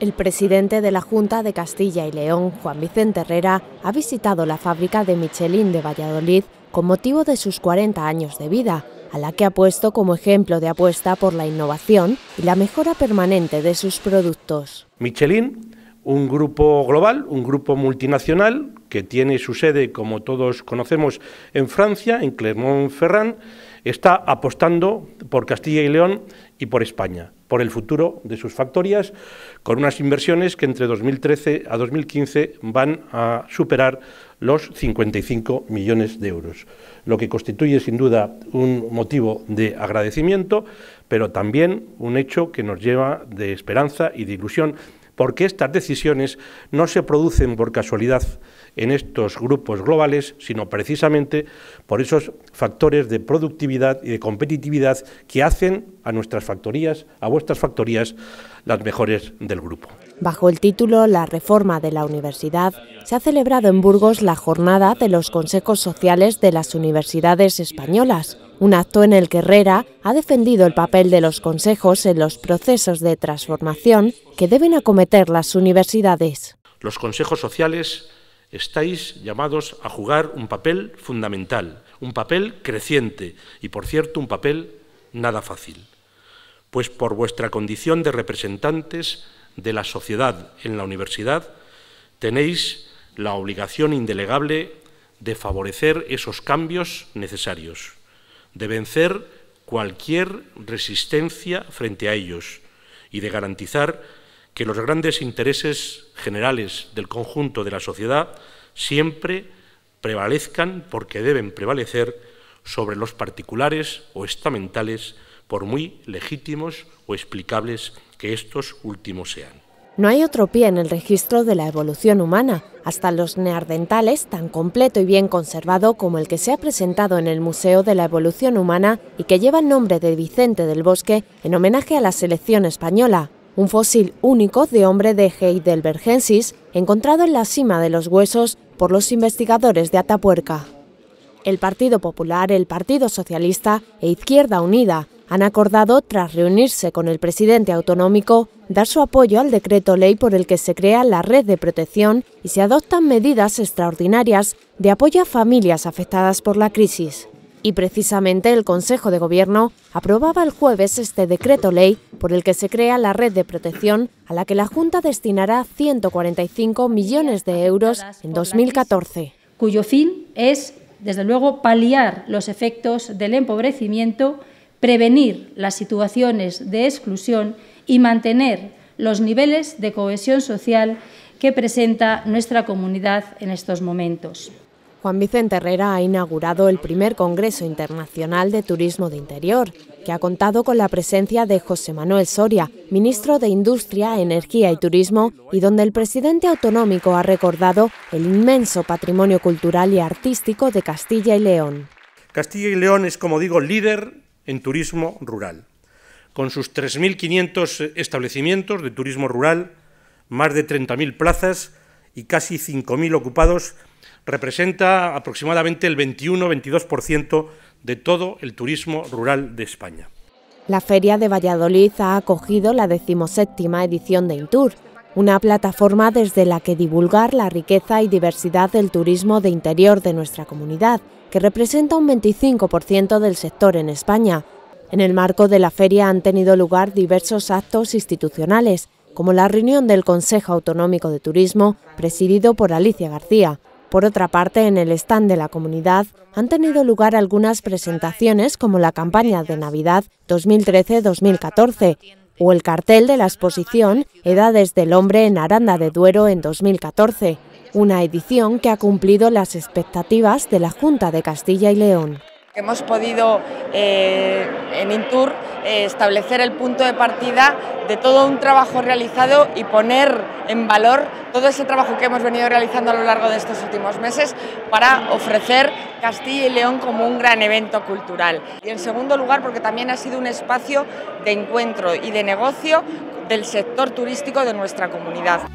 El presidente de la Junta de Castilla y León, Juan Vicente Herrera, ha visitado la fábrica de Michelin de Valladolid con motivo de sus 40 años de vida, a la que ha puesto como ejemplo de apuesta por la innovación y la mejora permanente de sus productos. Michelin, un grupo global, un grupo multinacional que tiene su sede, como todos conocemos, en Francia, en Clermont-Ferrand, está apostando por Castilla y León y por España, por el futuro de sus factorías, con unas inversiones que entre 2013 a 2015 van a superar los 55 millones de euros, lo que constituye sin duda un motivo de agradecimiento, pero también un hecho que nos lleva de esperanza y de ilusión, porque estas decisiones no se producen por casualidad en estos grupos globales, sino precisamente por esos factores de productividad y de competitividad que hacen a nuestras factorías, a vuestras factorías, las mejores del grupo. Bajo el título La reforma de la universidad, se ha celebrado en Burgos la jornada de los Consejos Sociales de las Universidades Españolas, un acto en el que Herrera ha defendido el papel de los consejos en los procesos de transformación que deben acometer las universidades. Los consejos sociales estáis llamados a jugar un papel fundamental, un papel creciente y, por cierto, un papel nada fácil, pues por vuestra condición de representantes de la sociedad en la universidad tenéis la obligación indelegable de favorecer esos cambios necesarios, de vencer cualquier resistencia frente a ellos y de garantizar que los grandes intereses generales del conjunto de la sociedad siempre prevalezcan, porque deben prevalecer, sobre los particulares o estamentales, por muy legítimos o explicables que estos últimos sean. No hay otro pie en el registro de la evolución humana, hasta los neandertales, tan completo y bien conservado como el que se ha presentado en el Museo de la Evolución Humana y que lleva el nombre de Vicente del Bosque en homenaje a la selección española, un fósil único de hombre de Heidelbergensis encontrado en la Sima de los Huesos por los investigadores de Atapuerca. El Partido Popular, el Partido Socialista e Izquierda Unida han acordado, tras reunirse con el presidente autonómico, dar su apoyo al decreto ley por el que se crea la red de protección y se adoptan medidas extraordinarias de apoyo a familias afectadas por la crisis. Y precisamente el Consejo de Gobierno aprobaba el jueves este decreto ley por el que se crea la red de protección, a la que la Junta destinará 145 millones de euros en 2014. Cuyo fin es, desde luego, paliar los efectos del empobrecimiento, prevenir las situaciones de exclusión y mantener los niveles de cohesión social que presenta nuestra comunidad en estos momentos. Juan Vicente Herrera ha inaugurado el primer Congreso Internacional de Turismo de Interior, que ha contado con la presencia de José Manuel Soria, ministro de Industria, Energía y Turismo, y donde el presidente autonómico ha recordado el inmenso patrimonio cultural y artístico de Castilla y León. Castilla y León es, como digo, líder en turismo rural, con sus 3.500 establecimientos de turismo rural, más de 30.000 plazas y casi 5.000 ocupados, representa aproximadamente el 21-22% de todo el turismo rural de España. La Feria de Valladolid ha acogido la 17ª edición de Intur, una plataforma desde la que divulgar la riqueza y diversidad del turismo de interior de nuestra comunidad, que representa un 25% del sector en España. En el marco de la feria han tenido lugar diversos actos institucionales, como la reunión del Consejo Autonómico de Turismo, presidido por Alicia García. Por otra parte, en el stand de la comunidad han tenido lugar algunas presentaciones, como la campaña de Navidad 2013-2014... o el cartel de la exposición Edades del Hombre en Aranda de Duero en 2014... una edición que ha cumplido las expectativas de la Junta de Castilla y León. Hemos podido en Intur establecer el punto de partida de todo un trabajo realizado y poner en valor todo ese trabajo que hemos venido realizando a lo largo de estos últimos meses para ofrecer Castilla y León como un gran evento cultural. Y en segundo lugar, porque también ha sido un espacio de encuentro y de negocio del sector turístico de nuestra comunidad.